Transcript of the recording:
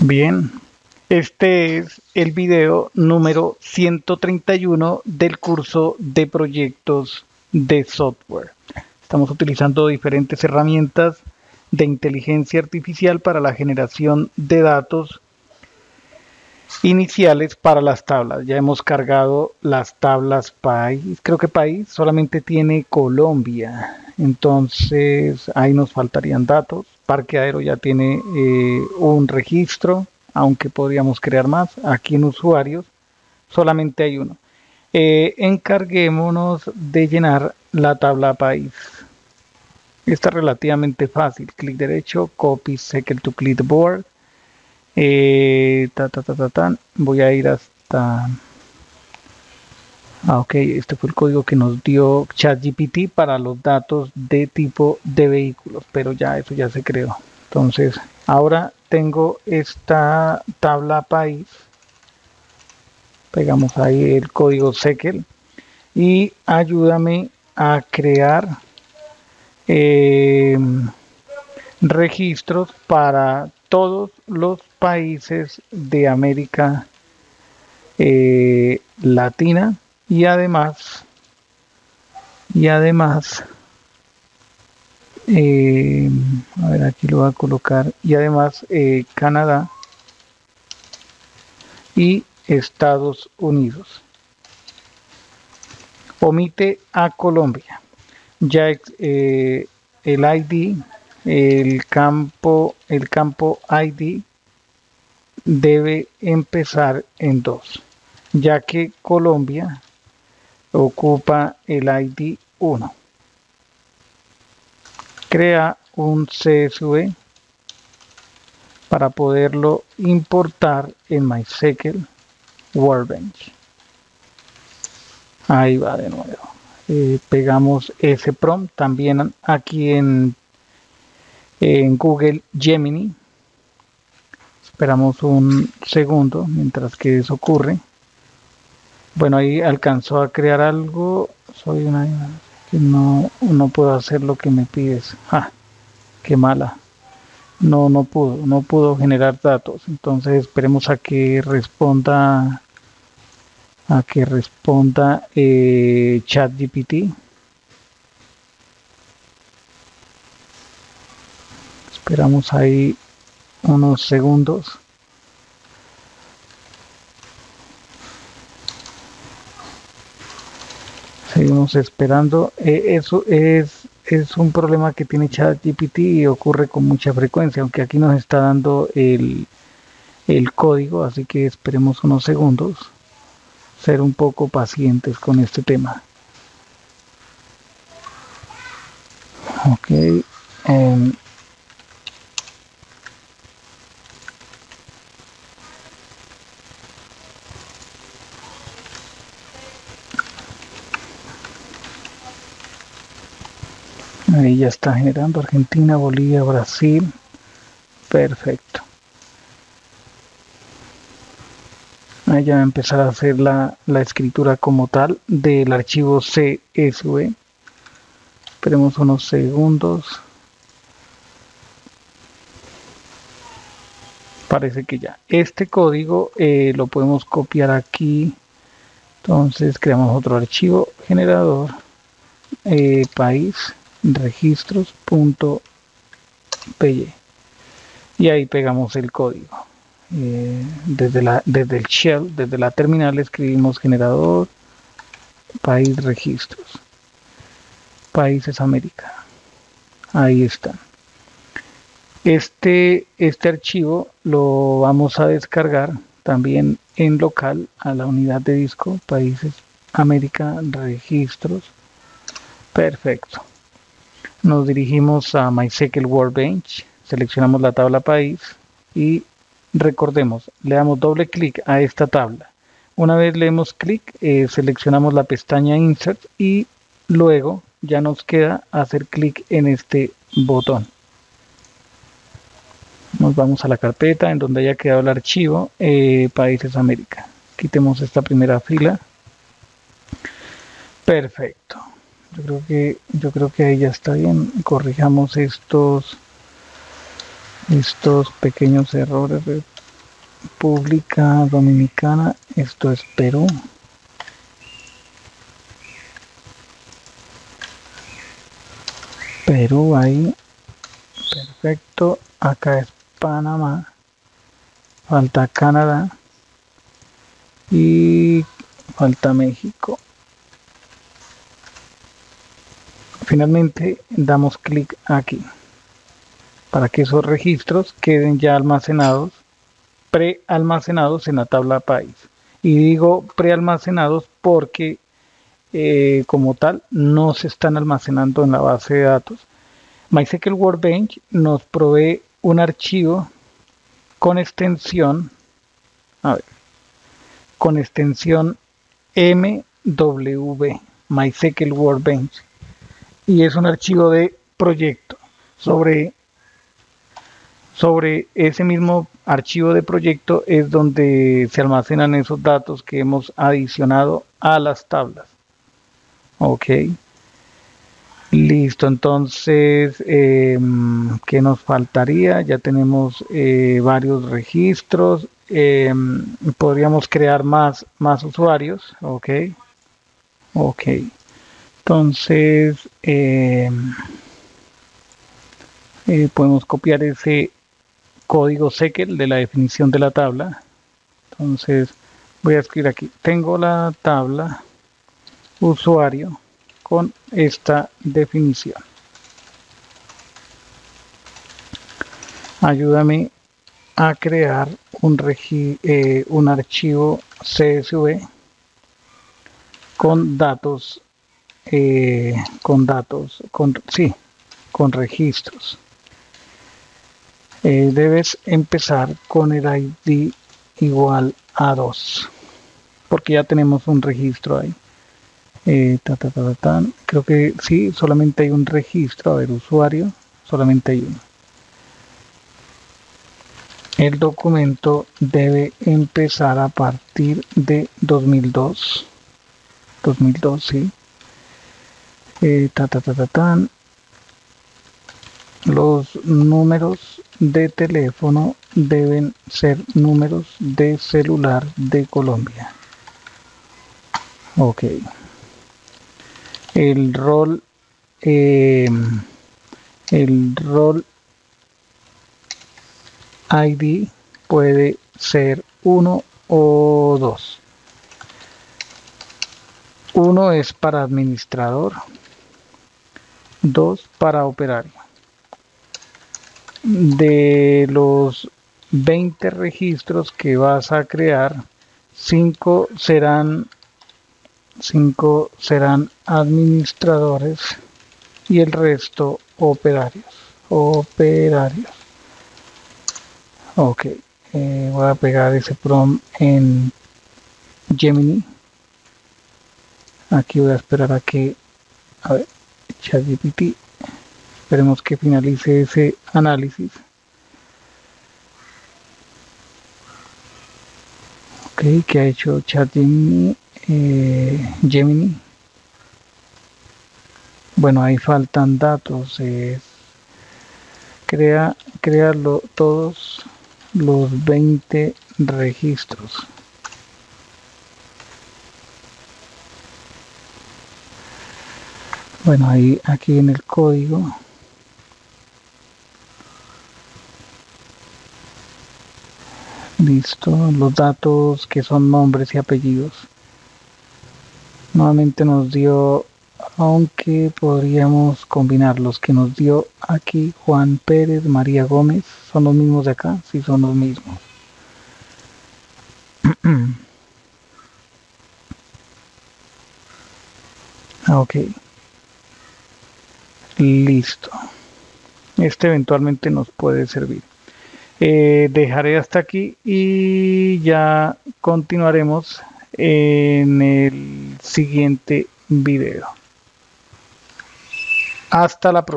Bien, este es el video número 131 del curso de proyectos de software. Estamos utilizando diferentes herramientas de inteligencia artificial para la generación de datos iniciales para las tablas. Ya hemos cargado las tablas país. Creo que país solamente tiene Colombia. Entonces ahí nos faltarían datos. Parqueadero ya tiene un registro, aunque podríamos crear más. Aquí en usuarios solamente hay uno. Encarguémonos de llenar la tabla país. Está relativamente fácil. Clic derecho, copy second to clipboard. Voy a ir hasta... ok, este fue el código que nos dio ChatGPT para los datos de tipo de vehículos, pero ya eso ya se creó. Entonces, ahora tengo esta tabla país. Pegamos ahí el código SQL y ayúdame a crear registros para todos los países de América Latina y además a ver, aquí lo voy a colocar, y además Canadá y Estados Unidos. Omite a Colombia. Ya el ID, el campo ID debe empezar en 2, ya que Colombia ocupa el ID 1. Crea un CSV para poderlo importar en MySQL Workbench. Ahí va de nuevo. Pegamos ese prompt también aquí en Google Gemini. Esperamos un segundo mientras que eso ocurre. Bueno, ahí alcanzó a crear algo. Soy una que no puedo hacer lo que me pides. ¡Ah! ¡Qué mala! No pudo generar datos. Entonces esperemos a que responda ChatGPT. Esperamos ahí unos segundos. Seguimos esperando. Eso es un problema que tiene ChatGPT y ocurre con mucha frecuencia, aunque aquí nos está dando el código, así que esperemos unos segundos. Ser un poco pacientes con este tema. Ok. Ahí ya está generando Argentina, Bolivia, Brasil. Perfecto. Ahí ya va a empezar a hacer la escritura como tal del archivo CSV. Esperemos unos segundos. Parece que ya. Este código lo podemos copiar aquí. Entonces creamos otro archivo, generador, país, registros.py, y ahí pegamos el código. Desde el shell, desde la terminal, escribimos generador país registros países América. Ahí está. Este archivo lo vamos a descargar también en local a la unidad de disco países América registros. Perfecto. Nos dirigimos a MySQL Workbench, seleccionamos la tabla país y recordemos, le damos doble clic a esta tabla. Una vez le damos clic, seleccionamos la pestaña Insert y luego ya nos queda hacer clic en este botón. Nos vamos a la carpeta en donde haya quedado el archivo Países América. Quitemos esta primera fila. Perfecto. Yo creo que ahí ya está bien. Corrijamos estos pequeños errores. República Dominicana, esto es Perú. Perú ahí, perfecto. Acá es Panamá, falta Canadá y falta México. Finalmente damos clic aquí para que esos registros queden ya almacenados, prealmacenados en la tabla país. Y digo prealmacenados porque como tal no se están almacenando en la base de datos. MySQL Workbench nos provee un archivo con extensión, con extensión MW, MySQL Workbench, y es un archivo de proyecto. Sobre ese mismo archivo de proyecto es donde se almacenan esos datos que hemos adicionado a las tablas. Ok, listo. Entonces ¿qué nos faltaría? Ya tenemos varios registros. Podríamos crear más usuarios. Ok, entonces podemos copiar ese código SQL de la definición de la tabla. Entonces voy a escribir aquí, tengo la tabla usuario con esta definición, ayúdame a crear un archivo CSV con datos con registros. Debes empezar con el ID igual a 2 porque ya tenemos un registro ahí. Creo que sí, solamente hay un registro. A ver, usuario, solamente hay uno. El documento debe empezar a partir de 2002, sí. Los números de teléfono deben ser números de celular de Colombia. Ok. El rol ID puede ser 1 o 2. 1 es para administrador, 2 para operario. De los 20 registros que vas a crear, 5 serán administradores y el resto operarios. Ok, voy a pegar ese prompt en Gemini. Aquí voy a esperar a que, ChatGPT, esperemos que finalice ese análisis. Ok, ¿qué ha hecho ChatGPT? Gemini. Bueno, ahí faltan datos. Créalo todos los 20 registros. Bueno, ahí aquí en el código listo, los datos que son nombres y apellidos. Nuevamente nos dio, aunque podríamos combinar los que nos dio aquí, Juan Pérez, María Gómez, son los mismos de acá, sí son los mismos. Ok, listo, este eventualmente nos puede servir. Dejaré hasta aquí y ya continuaremos en el siguiente video. Hasta la próxima.